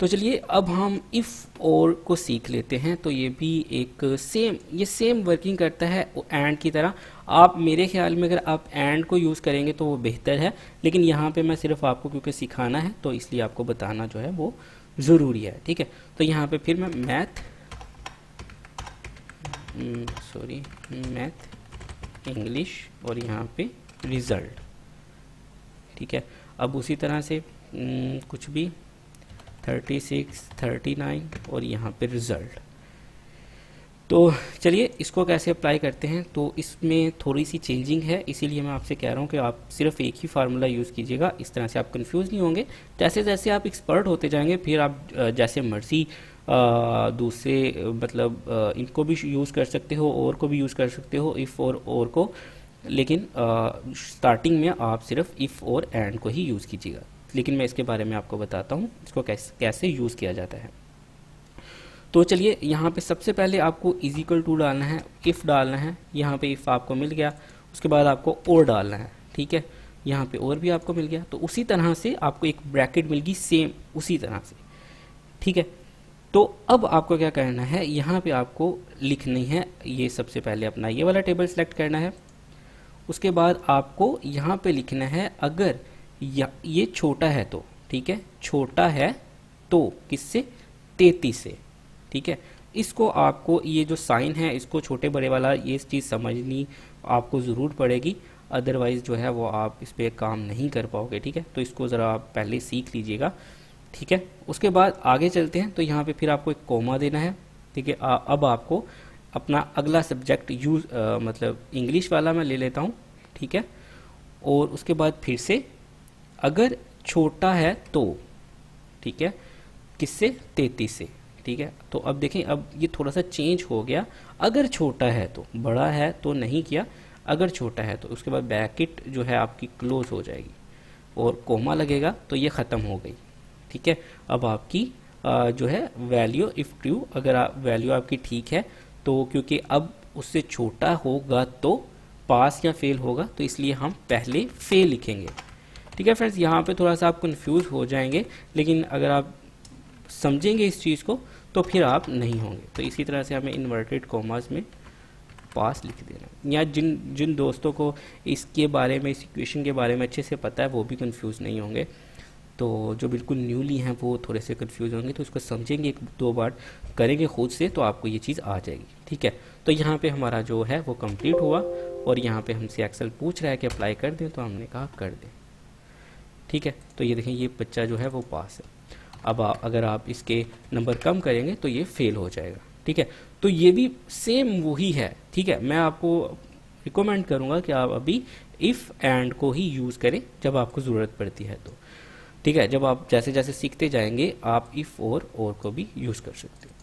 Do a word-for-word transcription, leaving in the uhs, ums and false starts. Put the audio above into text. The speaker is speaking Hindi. तो चलिए अब हम इफ और को सीख लेते हैं। तो ये भी एक सेम ये सेम वर्किंग करता है एंड की तरह। आप मेरे ख्याल में अगर आप एंड को यूज़ करेंगे तो वो बेहतर है, लेकिन यहाँ पे मैं सिर्फ आपको क्योंकि सिखाना है तो इसलिए आपको बताना जो है वो ज़रूरी है, ठीक है। तो यहाँ पे फिर मैं मैथ सॉरी मैथ इंग्लिश और यहाँ पे रिज़ल्ट, ठीक है। अब उसी तरह से न, कुछ भी थर्टी सिक्स, थर्टी नाइन और यहाँ पे रिज़ल्ट। तो चलिए इसको कैसे अप्लाई करते हैं। तो इसमें थोड़ी सी चेंजिंग है, इसीलिए मैं आपसे कह रहा हूँ कि आप सिर्फ एक ही फार्मूला यूज़ कीजिएगा, इस तरह से आप कंफ्यूज नहीं होंगे। जैसे जैसे आप एक्सपर्ट होते जाएंगे फिर आप जैसे मर्जी दूसरे मतलब इनको भी यूज़ कर सकते हो, और को भी यूज़ कर सकते हो, इफ़ और, और को, लेकिन स्टार्टिंग में आप सिर्फ इफ़ और एंड को ही यूज़ कीजिएगा। लेकिन मैं इसके बारे में आपको बताता हूँ इसको कैसे कैसे यूज़ किया जाता है। तो चलिए यहाँ पे सबसे पहले आपको इज इक्वल टू डालना है, इफ़ डालना है, यहाँ पे इफ़ आपको मिल गया। उसके बाद आपको और डालना है, ठीक है, यहाँ पे और भी आपको मिल गया। तो उसी तरह से आपको एक ब्रैकेट मिल गई सेम उसी तरह से, ठीक है। तो अब आपको क्या करना है, यहाँ पे आपको लिखनी है ये सबसे पहले अपना ये वाला टेबल सेलेक्ट करना है। उसके बाद आपको यहाँ पे लिखना है अगर या ये छोटा है तो, ठीक है, छोटा है तो किससे, तैंतीस से, ठीक है। इसको आपको ये जो साइन है इसको छोटे बड़े वाला ये चीज़ समझनी आपको ज़रूर पड़ेगी, अदरवाइज़ जो है वो आप इस पर काम नहीं कर पाओगे, ठीक है। तो इसको ज़रा आप पहले सीख लीजिएगा, ठीक है। उसके बाद आगे चलते हैं। तो यहाँ पे फिर आपको एक कोमा देना है, ठीक है। अब आपको अपना अगला सब्जेक्ट यूज मतलब इंग्लिश वाला मैं ले लेता हूँ, ठीक है। और उसके बाद फिर से अगर छोटा है तो, ठीक है, किससे, तैंतीस से, ठीक है। तो अब देखें अब ये थोड़ा सा चेंज हो गया, अगर छोटा है तो, बड़ा है तो नहीं किया, अगर छोटा है तो। उसके बाद ब्रैकेट जो है आपकी क्लोज हो जाएगी और कोमा लगेगा, तो ये ख़त्म हो गई, ठीक है। अब आपकी आ, जो है वैल्यू इफ़ ट्रू, अगर आप वैल्यू आपकी ठीक है तो, क्योंकि अब उससे छोटा होगा तो पास या फेल होगा, तो इसलिए हम पहले फेल लिखेंगे, ठीक है। फ्रेंड्स यहाँ पे थोड़ा सा आप कंफ्यूज हो जाएंगे, लेकिन अगर आप समझेंगे इस चीज़ को तो फिर आप नहीं होंगे। तो इसी तरह से हमें इन्वर्टेड कॉमास में पास लिख देना। या जिन जिन दोस्तों को इसके बारे में इस इक्वेशन के बारे में अच्छे से पता है वो भी कंफ्यूज नहीं होंगे। तो जो बिल्कुल न्यूली हैं वो थोड़े से कंफ्यूज होंगे, तो इसको समझेंगे, एक दो बार करेंगे खुद से तो आपको ये चीज़ आ जाएगी, ठीक है। तो यहाँ पर हमारा जो है वो कम्प्लीट हुआ, और यहाँ पर हमसे एक्सेल पूछ रहा है कि अप्लाई कर दें, तो हमने कहा कर दें, ठीक है। तो ये देखें ये बच्चा जो है वो पास है। अब आ, अगर आप इसके नंबर कम करेंगे तो ये फेल हो जाएगा, ठीक है। तो ये भी सेम वही है, ठीक है। मैं आपको रिकमेंड करूँगा कि आप अभी इफ़ एंड को ही यूज़ करें जब आपको ज़रूरत पड़ती है तो, ठीक है। जब आप जैसे जैसे सीखते जाएंगे आप इफ़ और, और को भी यूज़ कर सकते हो।